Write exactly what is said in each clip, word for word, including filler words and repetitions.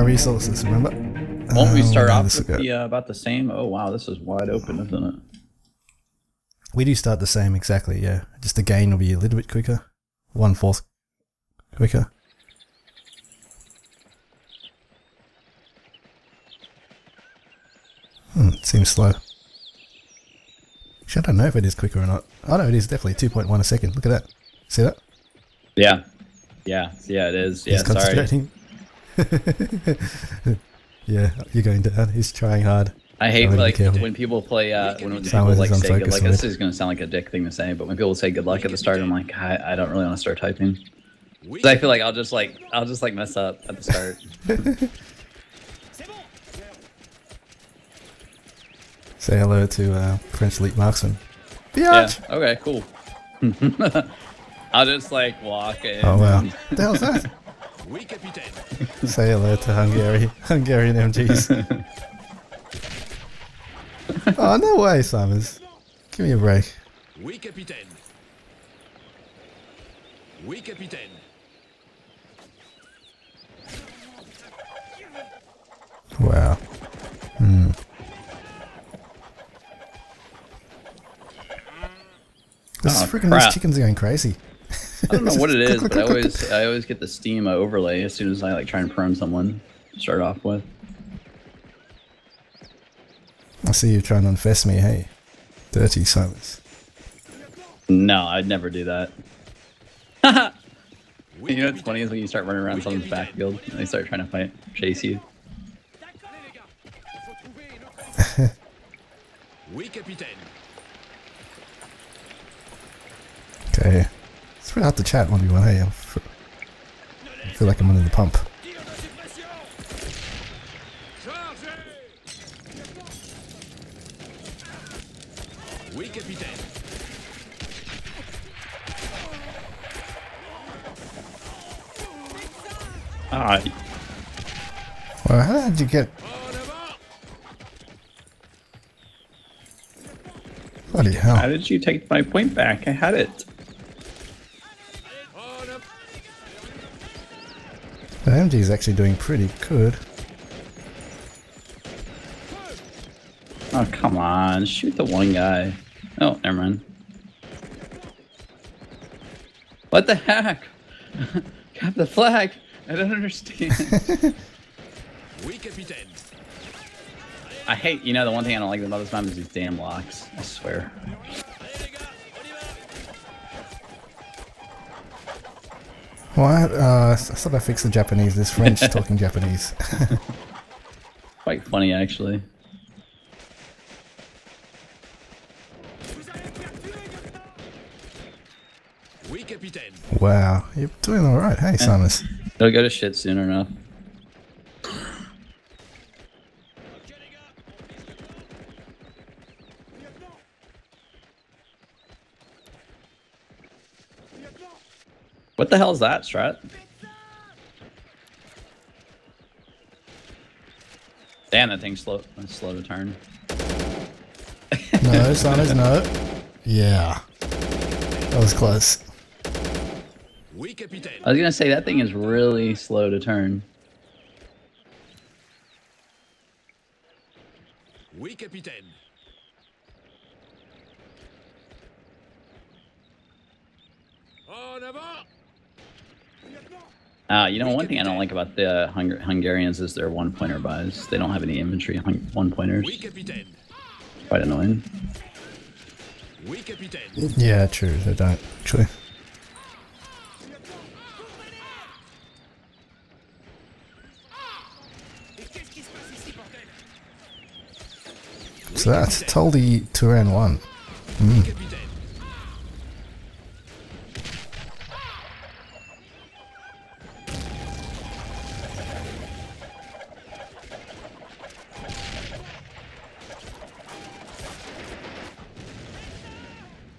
our resources, remember? Won't we start off with the, uh, about the same? Oh, wow, this is wide open, isn't it? We do start the same, exactly, yeah. Just the gain will be a little bit quicker. one fourth quicker. Hmm, it seems slow. Actually, I don't know if it is quicker or not. Oh no, it is definitely two point one a second. Look at that. See that? Yeah. Yeah, yeah, it is. Yeah, he's concentrating. Sorry. Yeah, you're going down. He's trying hard. I hate like when people play, uh, when people like say good luck. This is going to sound like a dick thing to say, but when people say good luck at the start, I'm like, I, I don't really want to start typing. So I feel like I'll just like, I'll just like mess up at the start. Say hello to uh, French elite marksman. Yeah. Okay. Cool. I'll just like walk in. Oh wow! What the hell's that? Say hello to Hungary, Hungarian M Gs. Oh, no way, Simers. Give me a break. Oui, capitaine. Oui, capitaine. Wow. Hmm. This oh, freaking these chickens are going crazy. I don't know what it is, but I always I always get the Steam overlay as soon as I like try and prone someone to start off with. I see you trying to infest me, hey. Dirty Simers. No, I'd never do that. You know what's funny is when you start running around someone's backfield and they start trying to fight, chase you. Okay. It's pretty hard to chat one v one, hey. I feel like I'm under the pump. Alright. Well, how did you get? Bloody hell. How did you take my point back? I had it. The M G is actually doing pretty good. Oh, come on. Shoot the one guy. Oh, never mind. What the heck? Got the flag. I don't understand. I hate, you know, the one thing I don't like about this map is these damn locks. I swear. What? Uh, I thought I fixed the Japanese. This French talking Japanese. Quite funny, actually. Wow, you're doing all right, hey, yeah. Simers. They'll go to shit soon enough. What the hell is that, Strat? Damn, that thing's slow. That's slow to turn. No, Simers, no. Yeah, that was close. I was gonna say that thing is really slow to turn. Oui, capitaine. Ah, you know, one thing I don't like about the uh, Hung Hungarians is their one-pointer buys. They don't have any infantry one-pointers. Quite annoying. Yeah, true. They don't actually. So that's Toldi Turan one. Mm.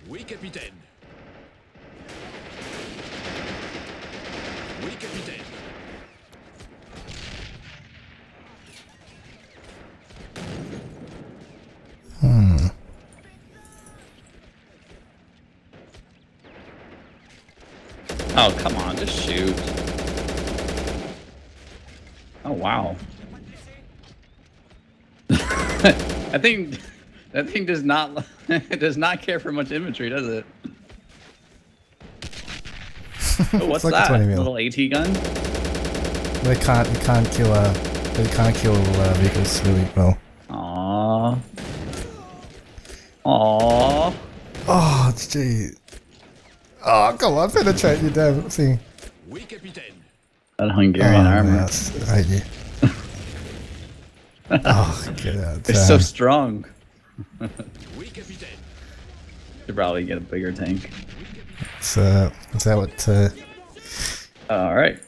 Oui, capitaine. Oui, capitaine. Hmm. Oh, come on, just shoot. Oh wow. I think that thing does not it does not care for much infantry, does it? Oh, what's like that? A, a little AT gun? They can't they can't kill uh they can't kill uh, vehicles really well. Aww. Aww. Oh gee. Oh come on, penetrate your damn thing. That Hungarian oh, armor. That's right, yeah. Oh, get out. They're so strong. Should probably get a bigger tank. So, is that what? Uh... All right,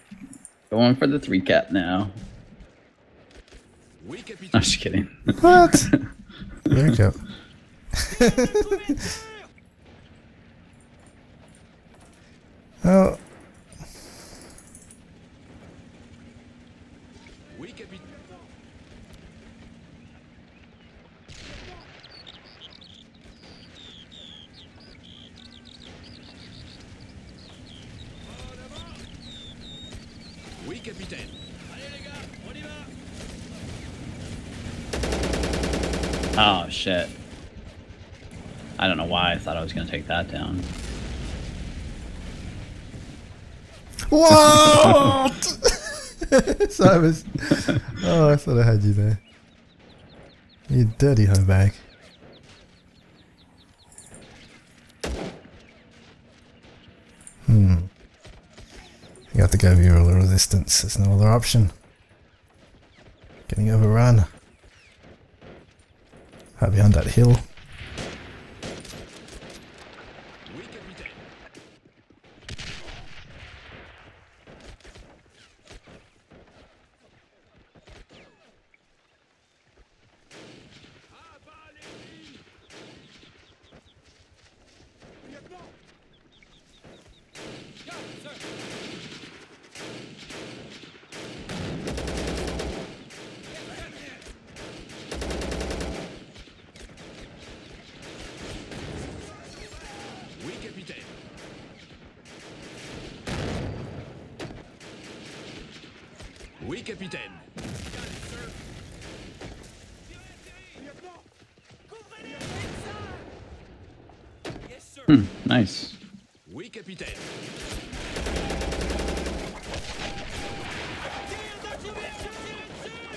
going for the three cap now. I'm no, just kidding. What? There you go. Oh. Oh shit. I don't know why I thought I was gonna take that down. Whoa! Simers. Oh, I thought I had you there. You dirty homebag. Hmm. You have to go via the resistance. There's no other option. Getting overrun. Right behind that hill. Oui, capitaine. Hmm, nice. Oui, capitaine.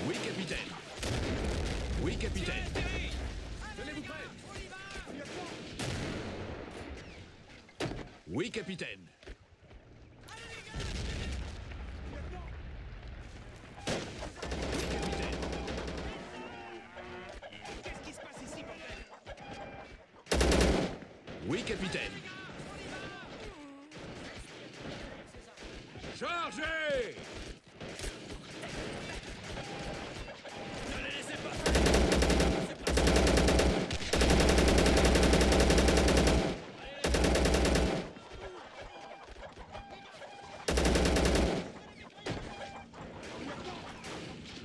Oui, capitaine. Oui, capitaine. Oui, capitaine. Oui, capitaine. Chargez! Ne les laissez pas faire!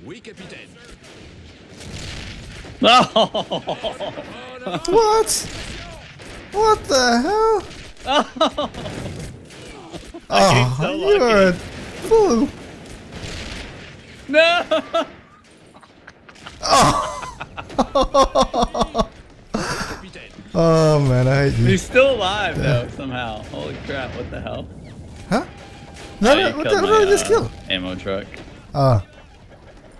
Oui, capitaine. No! What? What the hell? Oh, oh so you're a fool. No! Oh. Oh man, I hate you. He's still alive though, somehow. Holy crap, what the hell? Huh? No, no, what the hell did I just kill? Ammo truck. Oh.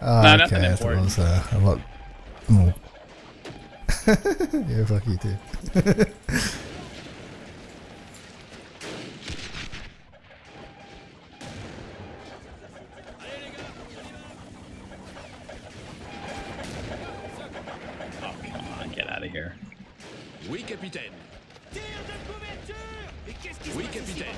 Oh, nah, okay, nothing important. Was, uh, a lot more. Yeah, fuck you too. Oh, come on, get out of here. Oui, capitaine. Oui, capitaine.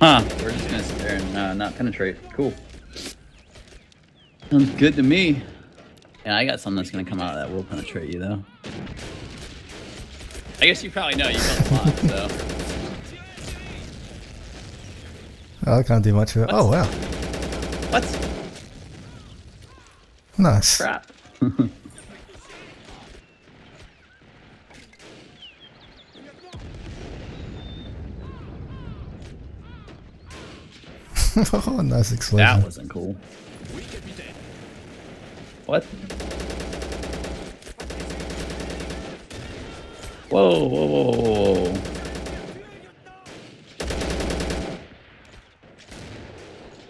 Huh, we're just gonna sit there and uh, not penetrate. Cool. Sounds good to me. Yeah, I got something that's gonna come out that will penetrate you though. I guess you probably know you built a lot, so. I can't do much of it. What's, oh wow. What? Nice. Crap. Oh, nice explosion. That wasn't cool. What? Whoa, whoa, whoa, whoa, whoa.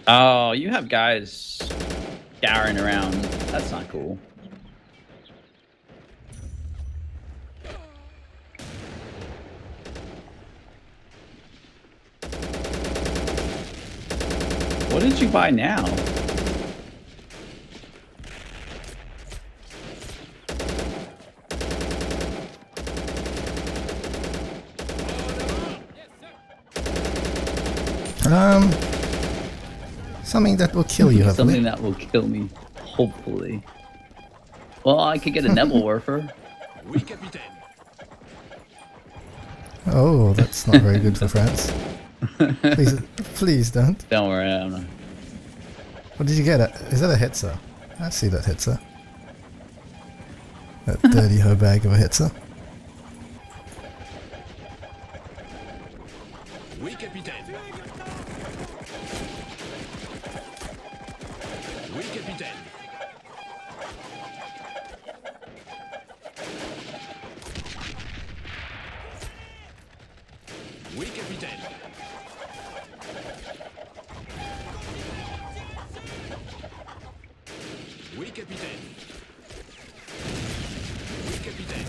Oh, you have guys scouring around. That's not cool. What did you buy now? Um, something that will kill you, hopefully. Something that will kill me, hopefully. Well, I could get a Nebel Werfer. Oh, that's not very good for France. Please, please don't. Don't worry, I don't know. What did you get? At? Is that a Hetzer? I see that Hetzer. That dirty hoe bag of a Hetzer. Oui, capitaine. Oui, capitaine. Oui, capitaine. Oui, capitaine. Oui, capitaine.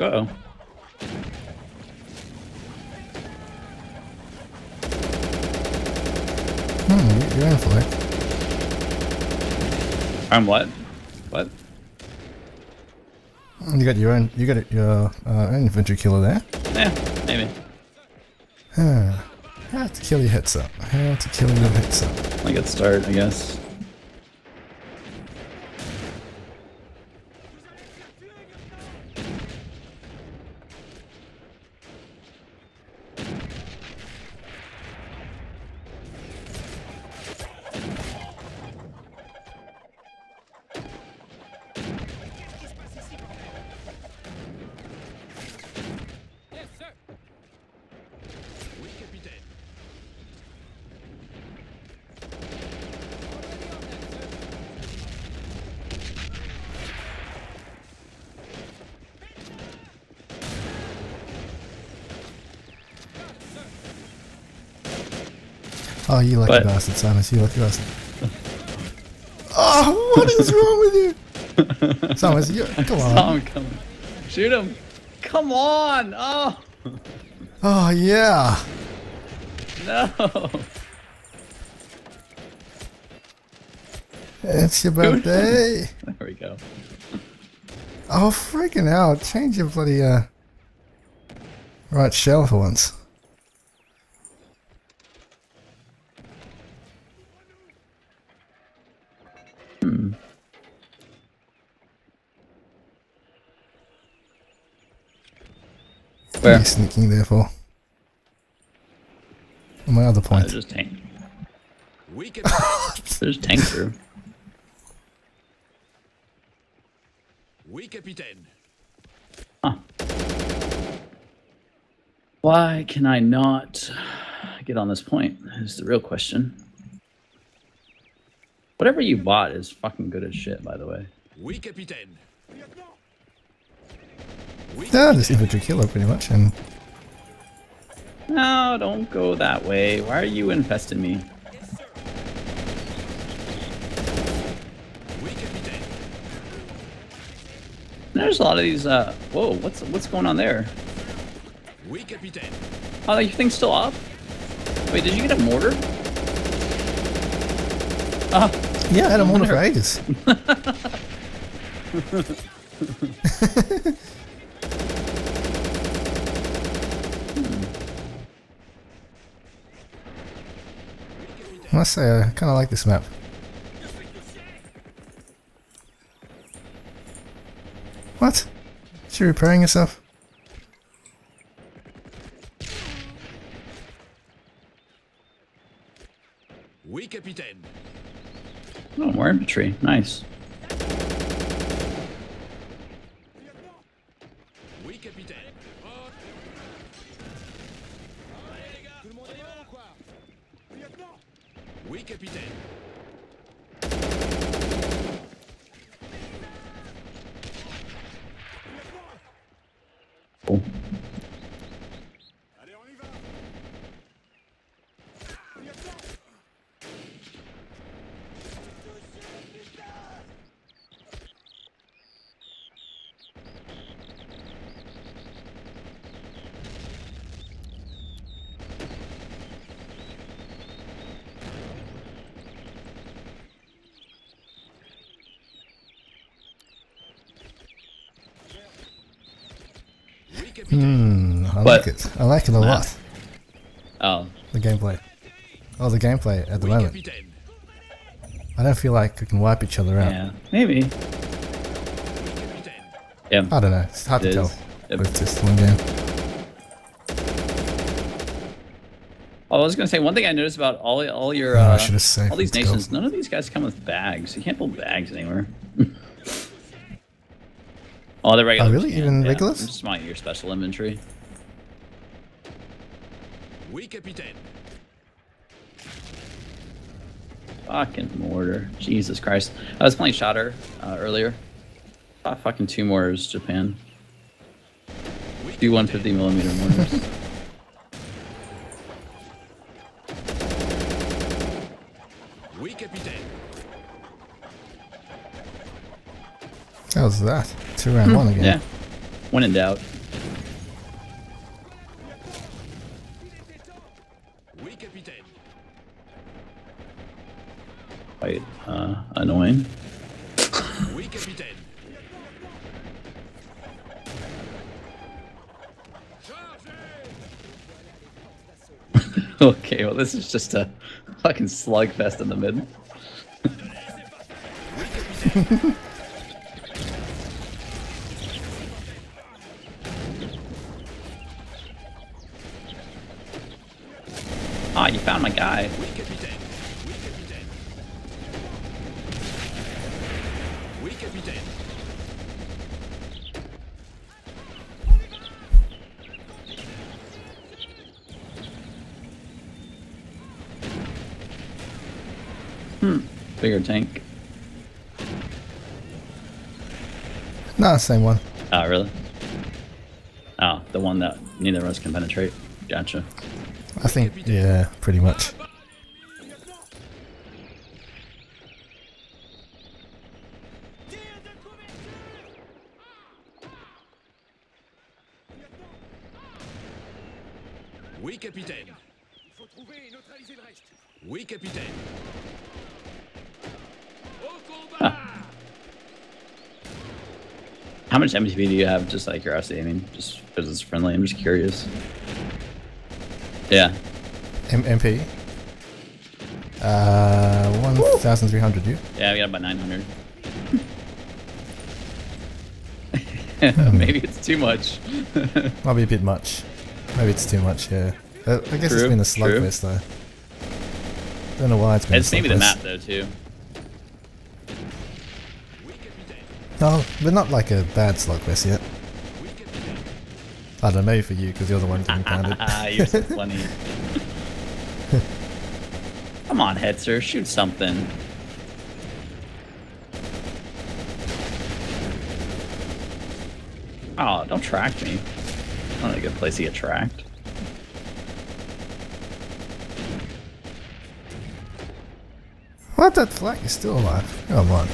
Uh-oh. Hmm, you're in for it. I'm what? What? You got your own, you got your uh, own infantry killer there. Yeah, maybe. Huh. How to kill your hits up. How to kill your hits up. Like a start, I guess. Oh, you lucky bastard, Simers, you lucky bastard. Oh, what is wrong with you? Simers, you, come on. Come on. Shoot him. Come on. Oh. Oh, yeah. No. It's your birthday. There we go. Oh, freaking out. Change your bloody uh, right shell for once. Where? What are you sneaking there for? On my other point. Oh, there's tank. There's tank crew. Huh. Why can I not get on this point? Is the real question. Whatever you bought is fucking good as shit, by the way. Oui, capitaine. Yeah, this infantry killer pretty much, and... No, don't go that way. Why are you infesting me? There's a lot of these, uh... Whoa, what's what's going on there? Oui, capitaine. Oh, that thing's still up? Wait, did you get a mortar? Oh. Yeah, I had a mortar for ages. I must say, I kind of like this map. What? Is she repairing herself? Oui, capitaine. Oh, more infantry. Nice. Oui, capitaine. Oui, capitaine. Oh. Allez, on y va. Hmm, I but, like it. I like it a lot. Uh, oh. The gameplay. Oh, the gameplay at the moment. I don't feel like we can wipe each other out. Yeah, maybe. Yeah. I don't know. It's hard it to is. tell. Yep. It's just one game. Oh, I was going to say, one thing I noticed about all all your uh, oh, I should have saved all these nations, none of these guys come with bags. You can't pull bags anywhere. Oh, they're regular. Oh, really? Yeah, Even yeah. regulars? Just mind your special inventory. Oui, capitaine. Fucking mortar. Jesus Christ. I was playing Shotter uh, earlier. I thought fucking two mortars, Japan. Two one fifty millimeter mortars. Oui, capitaine. How's that? Two round one again. Yeah. When in doubt. Quite uh, annoying. Okay, well this is just a fucking slugfest in the middle. Ah, oh, you found my guy. Hmm, bigger tank. No, same one. Oh, really? Oh, the one that neither of us can penetrate. Gotcha. I think, yeah, pretty much. Oui, capitaine. Il faut trouver et neutraliser le reste. Oui, capitaine. Au combat! How much M T P do you have? Just out of curiosity, I mean, just because it's friendly, I'm just curious. Yeah. M MP. Uh, one thousand three hundred, you? Yeah, we got about nine hundred. Maybe it's too much. Might be a bit much. Maybe it's too much, yeah. I, I guess true, it's been a slugfest, though. Don't know why it's been it's a slugfest. It's maybe the map, though, too. No, but not like a bad slugfest yet. I don't know, for you, because you're the one who found it. You're so funny. Come on, Hetzer, shoot something. Oh, don't track me. Not a good place to get tracked. What? That flag is still alive. Come on.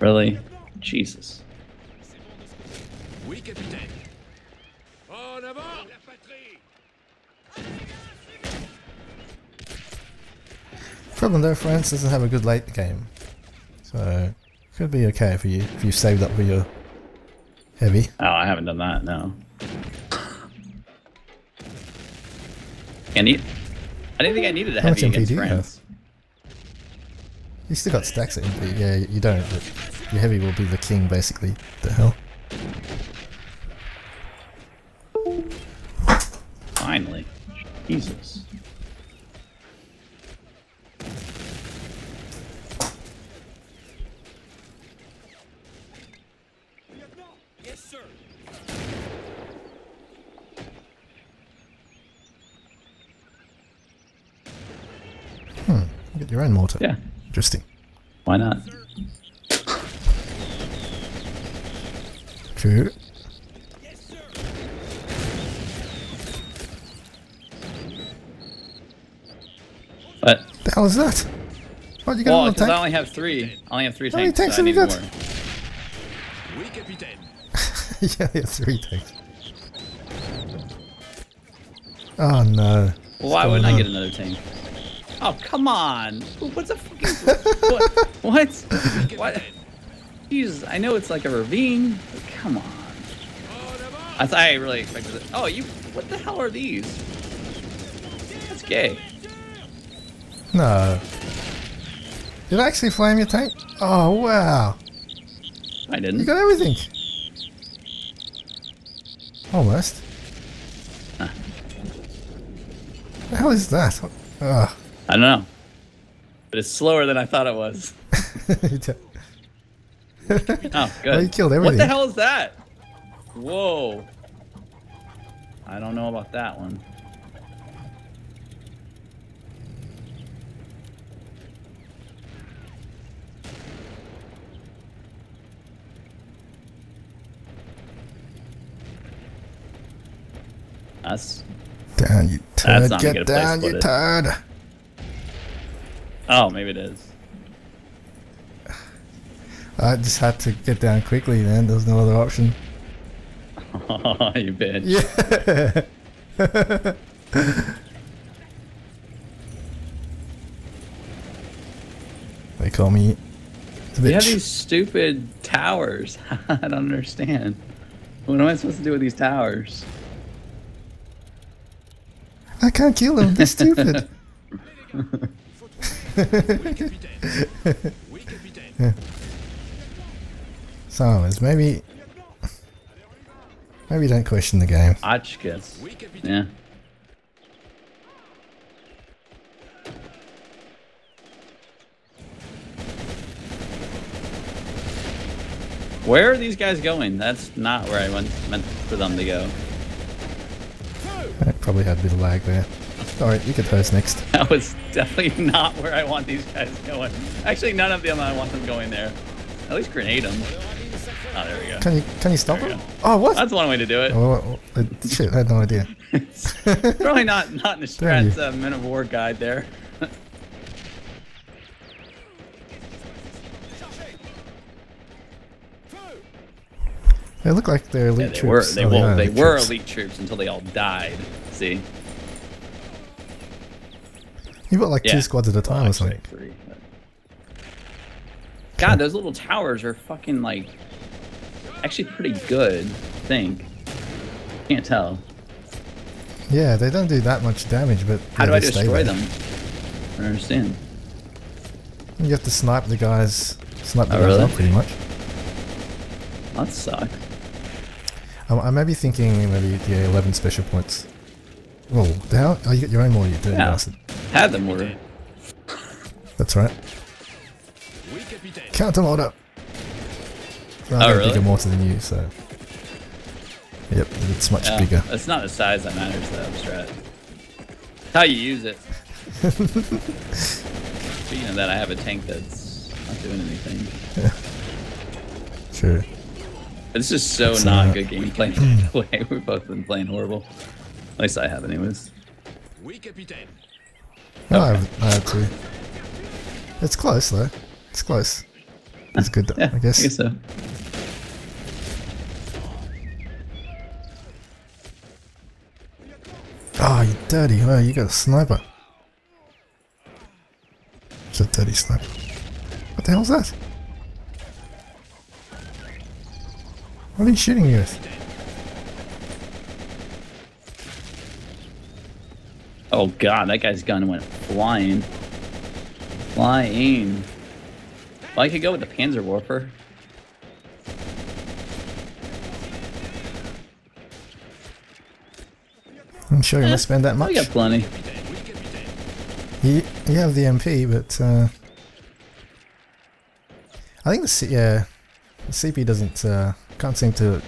Really? Jesus. Oui, capitaine. En avant! La patrie! Problem though, France doesn't have a good late game, so could be okay for you if you've saved up for your heavy. Oh, I haven't done that, no. I need. I didn't think I needed a How heavy much M P against do France. You have? You still got stacks of M P. Yeah, you don't. But your heavy will be the king, basically. The hell. Finally, Jesus. Get your own mortar. Yeah. Interesting. Why not? True. Yes, sir. What? The hell is that? What you got? Well, because I only have three. I only have three How tanks. How many tanks so have you got? Oui, capitaine. Yeah, you have three tanks. Oh no. Well, why wouldn't on? I get another tank? Oh, come on! What's a fucking... what? What? What? Jesus, I know it's like a ravine, but come on. I thought I really expected it. Oh, you... What the hell are these? That's gay. No. Did I actually flame your tank? Oh, wow. I didn't. You got everything. Almost. Huh. What the hell is that? Ugh. I don't know, but it's slower than I thought it was. Oh, good. Well, you killed everything. What the hell is that? Whoa. I don't know about that one. Us? Down, you turd. Get down, you turd. Oh, maybe it is. I just had to get down quickly, man. There's no other option. Oh, you bitch. Yeah. They call me the bitch. They have these stupid towers. I don't understand. What am I supposed to do with these towers? I can't kill them. They're stupid. Yeah. Simers, maybe, maybe don't question the game. Achkes. Yeah. Where are these guys going? That's not where I went, meant for them to go. I probably had a bit of lag there. Alright, you could host next. That was definitely not where I want these guys going. Actually, none of them I want them going there. At least grenade them. Oh, there we go. Can you can you stop them? Oh, what? That's one way to do it. Oh, shit, I had no idea. Probably not, not in the Strat's uh, Men of War guide there. They look like they're elite yeah, they troops. Were, they oh, were, they, they elite were troops. elite troops until they all died. See? You got like yeah. two squads at a time well, or something. Three, but... God, those little towers are fucking like actually pretty good, I think. Can't tell. Yeah, they don't do that much damage, but how do I destroy them? I don't understand. You have to snipe the guys, snipe the oh, guys really? up pretty much. That sucks. Um, I may be thinking maybe the yeah, eleven special points. Oh, the hell? Oh, you got your own more, you dirty yeah. bastard. Had them order. That's right. Count them all up. Oh, I'm really? bigger mortar than you, so. Yep, it's much yeah, bigger. It's not the size that matters, though, Strat. It's how you use it. Speaking of that, I have a tank that's not doing anything. Yeah. True. This is so it's not uh, good gameplay. By the way, we've both been playing horrible. At least I have, anyways. Oui, capitaine. No, okay. I, have, I have two. It's close though. It's close. It's good though, yeah, I guess. I guess so. Oh, you dirty hell, you got a sniper. It's a dirty sniper. What the hell's that? What are you shooting me with? Oh god, that guy's gun went flying. Flying. Well, I could go with the Panzer Warfer. I'm sure you eh, must spend that much. I got plenty. You, you have the M P, but uh, I think the C yeah the C P doesn't uh, can't seem to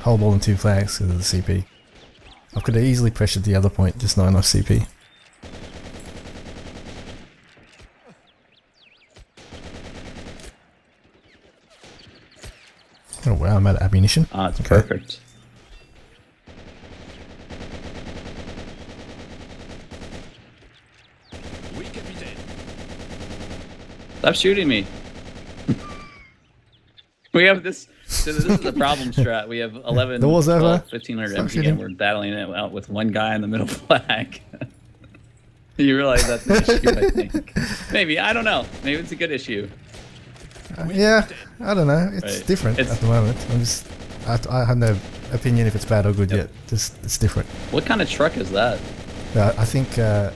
hold more than two flags because of the C P. I could have easily pressured the other point, just not enough C P. Oh wow, I'm out of ammunition. Ah, it's okay. Perfect. Stop shooting me. We have this. So this is the problem, Strat. We have eleven, fifteen hundred M P, and we're battling it out with one guy in the middle flag. You realize that's an issue, I think. Maybe, I don't know. Maybe it's a good issue. Uh, yeah, I don't know. It's right. different it's, at the moment. I'm just, I, I have no opinion if it's bad or good yep. yet. Just it's different. What kind of truck is that? Uh, I think. Uh,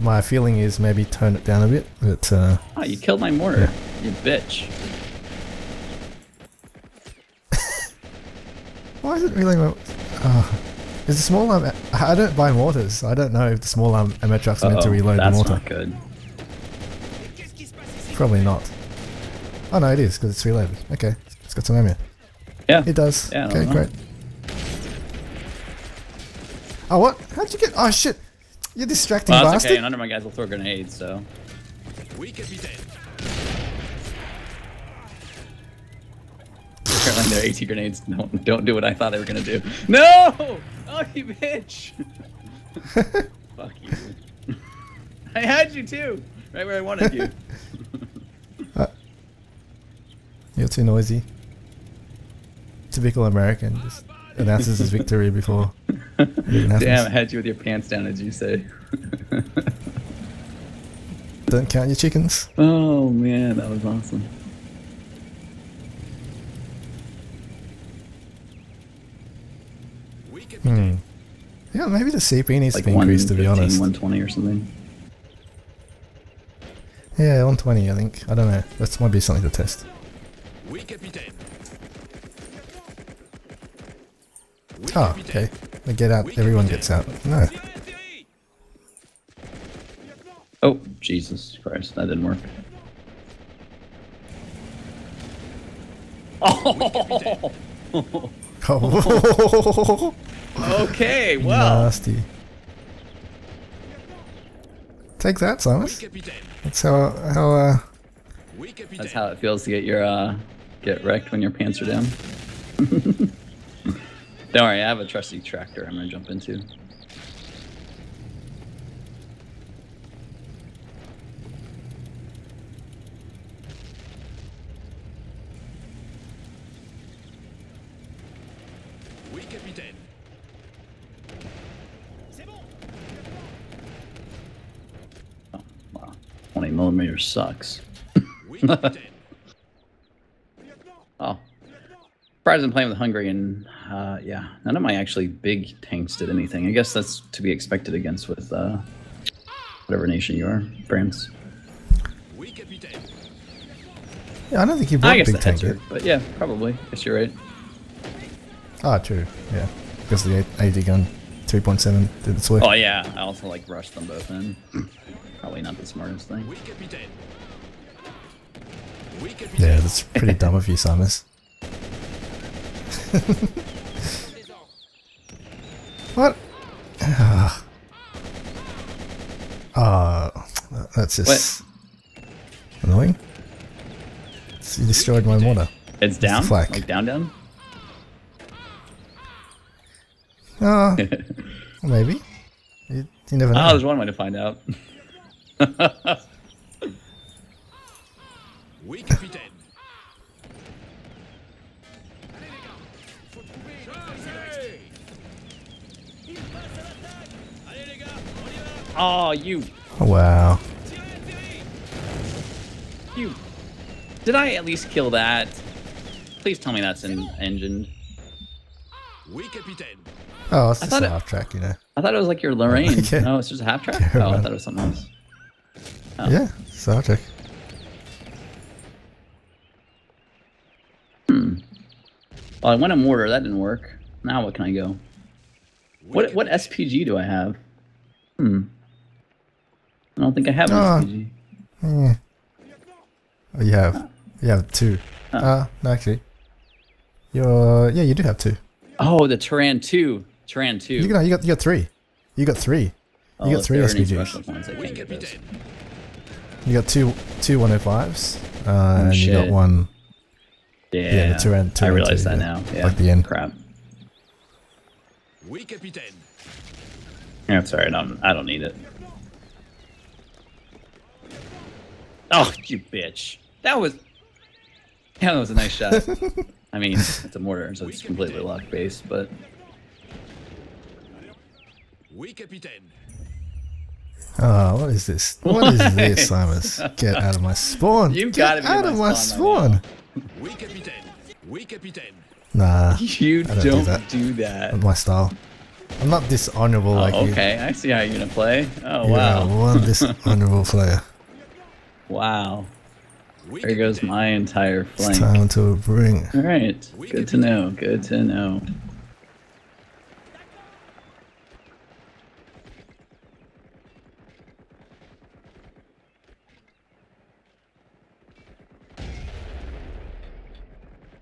My feeling is maybe tone it down a bit, but uh... Oh, you killed my mortar, yeah. You bitch. Why is it really... Oh. Is the small arm... I don't buy mortars, I don't know if the small arm ammo truck's uh -oh, meant to reload the mortar. That's not good. Probably not. Oh no, it is, because it's reloaded. Okay, it's got some ammo. Yeah. It does. Yeah, okay, great. Oh, what? How'd you get... Oh, shit! You're distracting, well, that's bastard. Okay, none of my guys will throw grenades, so. We could be dead. Apparently, their AT grenades don't, don't do what I thought they were gonna do. No! Oh, you bitch! Fuck you. I had you too, right where I wanted you. uh, you're too noisy. Typical American. Just announces his victory before. Damn, I had you with your pants down, as you say. Don't count your chickens. Oh man, that was awesome. Hmm. Yeah, maybe the C P needs like to be increased, to be honest. one twenty or something. Yeah, one twenty, I think. I don't know. That might be something to test. We could be dead. Oh, okay. They get out. Everyone gets out. No. Oh, Jesus Christ. That didn't work. Oh! Oh. Okay, well. Nasty. Take that, Simers. That's how, how, uh... That's how it feels to get your, uh... get wrecked when your pants are down. Don't worry, I have a trusty tractor I'm gonna jump into. We could be dead. Oh, wow. twenty millimeter sucks. We could be dead. Oh. Surprised I'm playing with Hungary, and uh, yeah, none of my actually big tanks did anything. I guess that's to be expected against with uh, whatever nation you are, France. We could be dead. Yeah, I don't think you brought a big tank yet. But yeah, probably. I guess you're right. Ah, true. Yeah, because the A D gun three point seven did its work. Oh yeah, I also like rushed them both in. Probably not the smartest thing. We could be dead. We could be yeah, dead. That's pretty dumb of you, Simers. What? Ah, uh, uh, that's just what? Annoying. So you destroyed my mortar. It's down. It's like down, down. Ah, uh, maybe. You, you never know. Oh, there's one way to find out. We could be dead. Oh, you. Wow. You. Did I at least kill that? Please tell me that's in engine. Oh, it's just a half track, you know. I thought it was like your Lorraine. Okay. No, it's just a half track? Yeah, oh, man. I thought it was something else. Oh. Yeah, it's a half track. Hmm. Well, I went in mortar. That didn't work. Now what can I go? What what S P G do I have? Hmm. I don't think I have an oh. S P G. Mm. Oh, you have. You have two. Oh. Uh, no, actually. You're, yeah, you do have two. Oh, the Terran two. Terran two. You got, you got, you got three. You got three. You oh, got three S P Gs. You got two two one oh fives. Uh, oh, and shit. You got one. Yeah, yeah the Terran two. I realize two, that yeah. now. Yeah. Like the end. Crap. That's alright, I don't need it. Oh, you bitch. That was... Yeah, that was a nice shot. I mean, it's a mortar, so it's completely locked base, but... Oh, what is this? What, what is this, Simers? Get out of my spawn! You gotta Get be out of my spawn! My spawn. Nah, you don't, don't do that. Do that. That's my style. I'm not dishonorable oh, like okay. you. Okay, I see how you're gonna play. Oh, wow. Yeah, one dishonorable player. Wow. There goes my entire flank. It's time to bring. All right. Good to know. Good to know.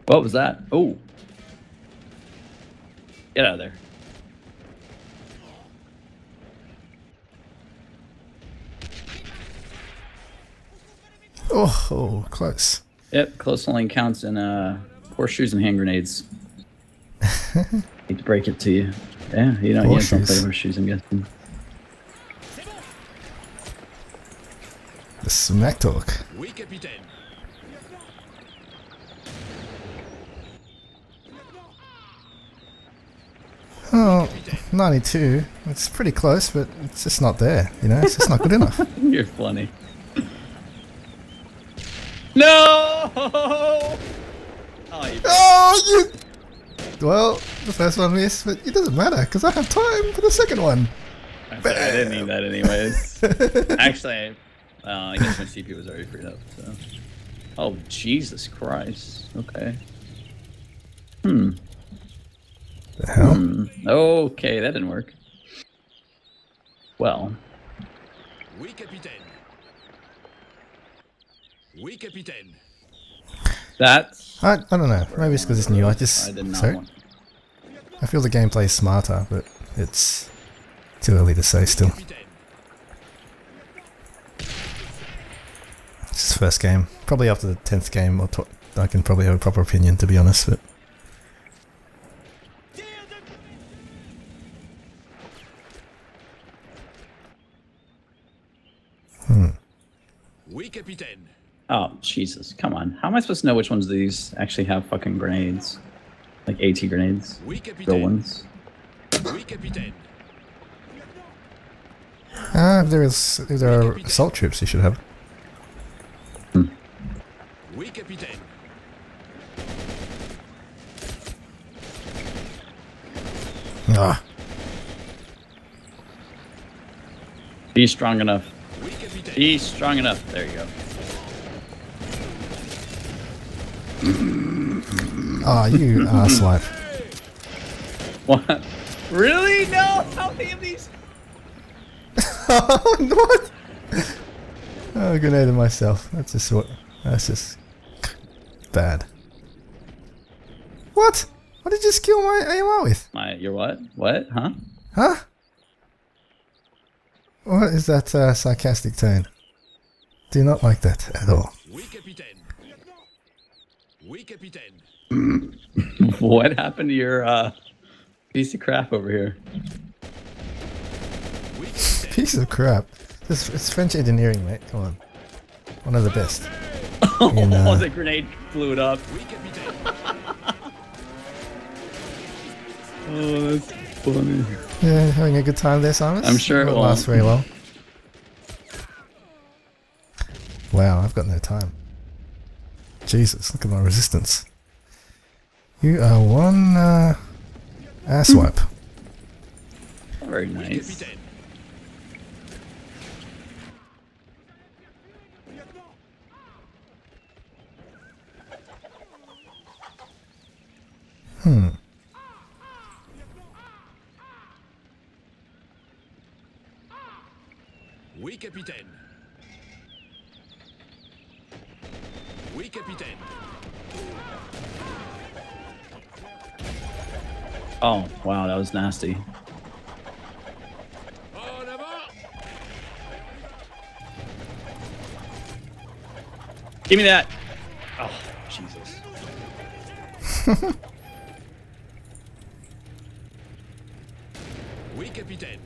What was that? Oh. Get out of there. Oh, oh, close. Yep, close lane counts in uh, horseshoes and hand grenades. Need to break it to you. Yeah, you know, horseshoes. You don't play horseshoes, I'm guessing. The smack talk. Oh, ninety-two. It's pretty close, but it's just not there, you know? It's just not good enough. You're funny. No! Oh, you... Oh, you... Well, the first one missed, but it doesn't matter, because I have time for the second one. I didn't need that anyways. Actually, I, uh, I guess my C P was already freed up, so... Oh, Jesus Christ. Okay. Hmm. The hell? Hmm. Okay, that didn't work. Well... We could be dead. We captain. That's I, I don't know. Maybe it's because it's new. I just I, did not sorry. Want I feel the gameplay is smarter, but it's too early to say still. It's his first game. Probably after the tenth game, or I can probably have a proper opinion, to be honest. But hmm. We captain. Oh, Jesus, come on. How am I supposed to know which ones of these actually have fucking grenades? Like AT grenades? Real ones? Ah, uh, if there, is, if there are assault troops, you should have. Hmm. Ah. Be strong enough. Be strong enough. There you go. Ah, oh, you asswipe. What? Really? No! How many of these? What? Oh, grenaded myself. That's just what. That's just bad. What? What did you just kill my A M R with? My, your what? What? Huh? Huh? What is that uh, sarcastic tone? Do not like that at all. What happened to your uh, piece of crap over here? Piece of crap? This, it's French engineering, mate. Come on. One of the best. In, uh... oh, the grenade blew it up. Oh, that's funny. Yeah, having a good time there, Simers? I'm sure it won't last very well. wow, I've got no time. Jesus, look at my resistance. You are one uh, asswipe. Very nice. Hmm. Oui, capitaine. Oui, capitaine. Oh, wow, that was nasty. Give me that. Oh, Jesus. Oui, capitaine.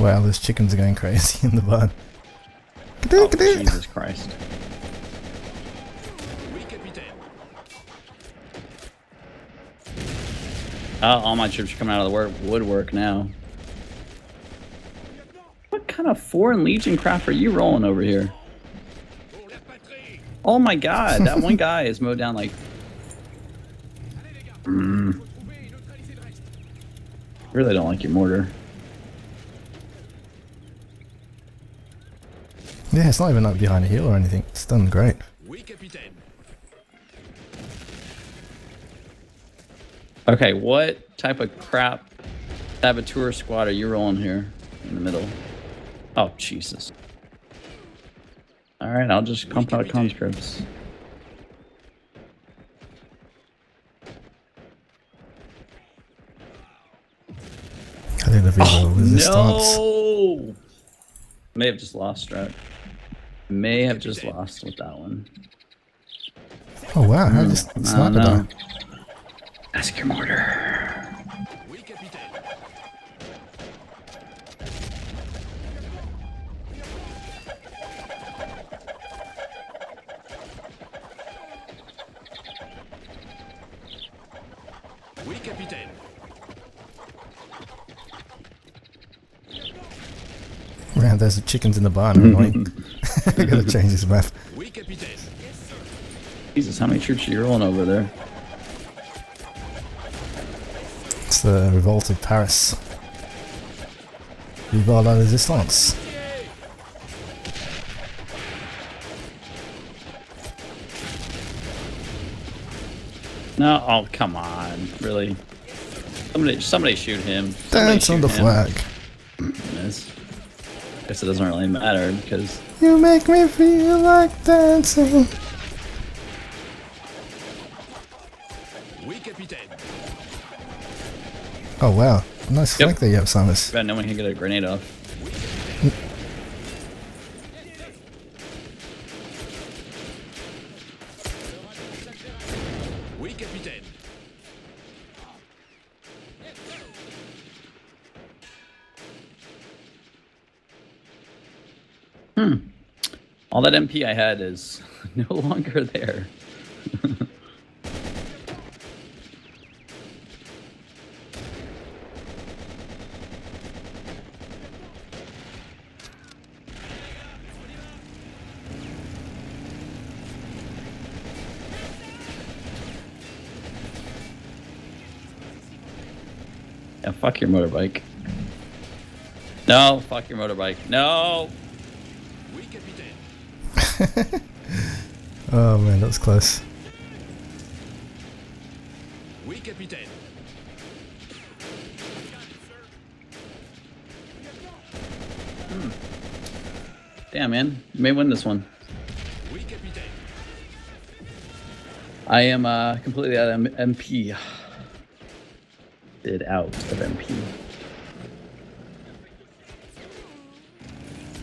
Wow, those chickens are going crazy in the barn. Oh, Jesus Christ. Oh, all my troops are coming out of the woodwork now. What kind of foreign legion crap are you rolling over here? Oh my god, that one guy is mowed down like... Mm. Really don't like your mortar. Yeah, it's not even up behind a hill or anything. It's done great. Okay, what type of crap saboteur squad are you rolling here in the middle? Oh, Jesus. Alright, I'll just pump out conscripts. I think the oh, resistance. No! May have just lost, Strat. May have just lost with that one. Oh wow! How just sniper die? Ask your mortar. Oui, capitaine. Man, there's the chickens in the barn, annoying. I gotta change this map. Jesus, how many troops are you rolling over there? It's the revolt of Paris. Vive la resistance. No, oh come on, really? Somebody, somebody shoot him. Somebody Dance shoot on the him. flag. Yes. Guess it doesn't really matter because you make me feel like dancing. Oui, capitaine. Oh wow, nice flank yep. there you have, Simers. Yeah, no one can get a grenade off. Oui, capitaine. Hmm. All that M P I had is no longer there. Yeah, fuck your motorbike. No, fuck your motorbike. No! Oh man, that was close. Oui, capitaine. Hmm. Damn man, you may win this one. Oui, capitaine. I am uh, completely out of M P. Did out of M P.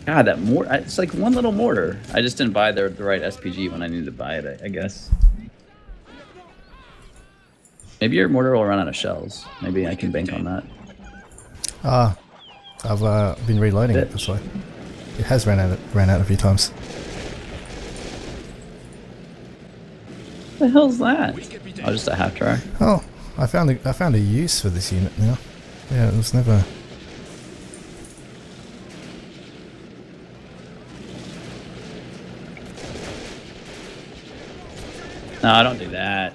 God, that mortar, it's like one little mortar. I just didn't buy the, the right S P G when I needed to buy it, I, I guess. Maybe your mortar will run out of shells. Maybe I can bank on that. Ah, uh, I've uh, been reloading it this way. It has ran out of, ran out a few times. What the hell's that? Oh, just a half try. Oh, I found a, I found a use for this unit now. Yeah, it was never. No, I don't do that.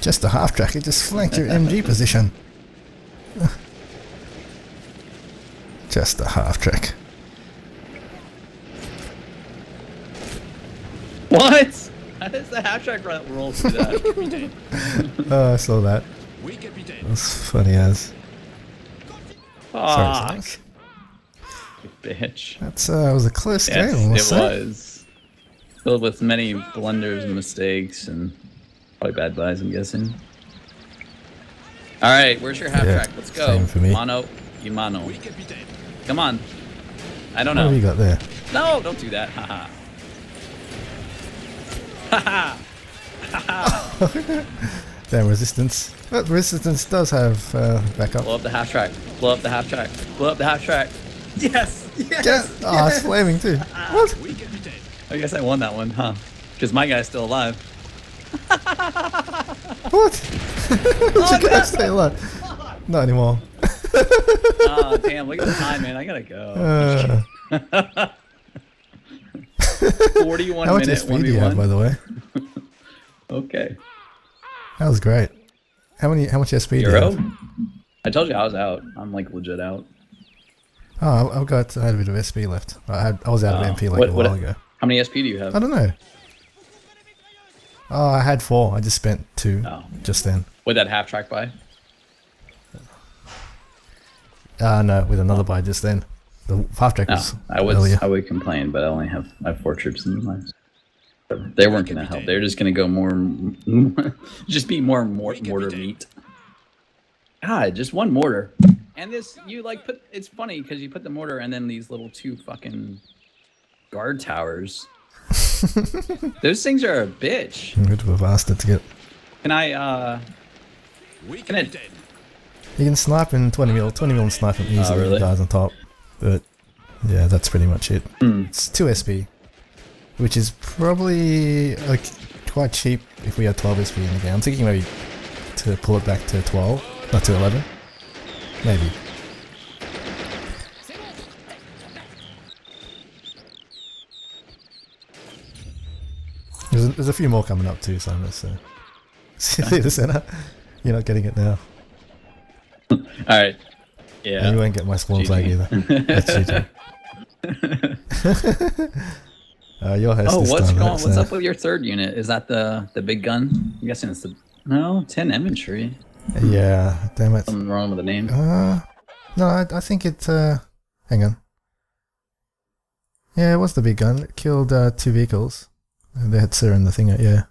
Just a half track. It just flanked your M G position. Just a half track. What? How does the half track roll through that? Oh, I saw that. That's funny as. Fuck. Sorry, bitch. That's uh, it was a close yes, game. What's it that? was filled with many blunders and mistakes and probably bad buys. I'm guessing. All right, where's your half yeah, track? Let's go. Same for me. Mono, Yumano. Come on. I don't know. What have you got there? No, don't do that. Haha. Haha. Haha. Damn resistance. But resistance does have uh, backup. Blow up the half track. Blow up the half track. Blow up the half track. Yes! Yes! Yeah. Oh, yes. It's flaming too. What? I guess I won that one, huh? Because my guy's still alive. What? Oh, no. Stay alive. Not anymore. Oh, damn. Look at the time, man. I gotta go. Uh. forty-one How much minute S P do you have, by the way? Okay. That was great. How many? How much S P Zero? do you have? I told you I was out. I'm like legit out. Oh, I've got, I had a bit of S P left. I, had, I was out oh. of M P like what, a while what, ago. How many S P do you have? I don't know. Oh, I had four. I just spent two oh. just then. With that half track buy? Ah, uh, no, with another oh. buy just then. The half track no, was I was earlier. I would complain, but I only have I have four troops in my life. They weren't going to help. They were just going to go more, just be more mor mortar meat. God, just one mortar. And this, you like put, it's funny because you put the mortar and then these little two fucking guard towers. Those things are a bitch. I'm going to have asked it to get. Can I, uh. We can it. You can snipe in twenty mil, twenty mil and snipe easily oh, really? guys on top. But yeah, that's pretty much it. Mm. It's two S P, which is probably like quite cheap if we had twelve S P in the game. I'm thinking maybe to pull it back to twelve, not to eleven. Maybe. There's a, there's a few more coming up too, Simers, so... See the center? You're not getting it now. Alright. Yeah. And you won't get my spawn flag either. That's G G. uh, your host oh, this what's, time, going, what's up with your third unit? Is that the, the big gun? I'm guessing it's the... No, ten infantry. Yeah, damn it. Something wrong with the name. Uh, no, I, I think it, uh, hang on. Yeah, it was the big gun. It killed uh, two vehicles. And they had Sir and the thing, yeah.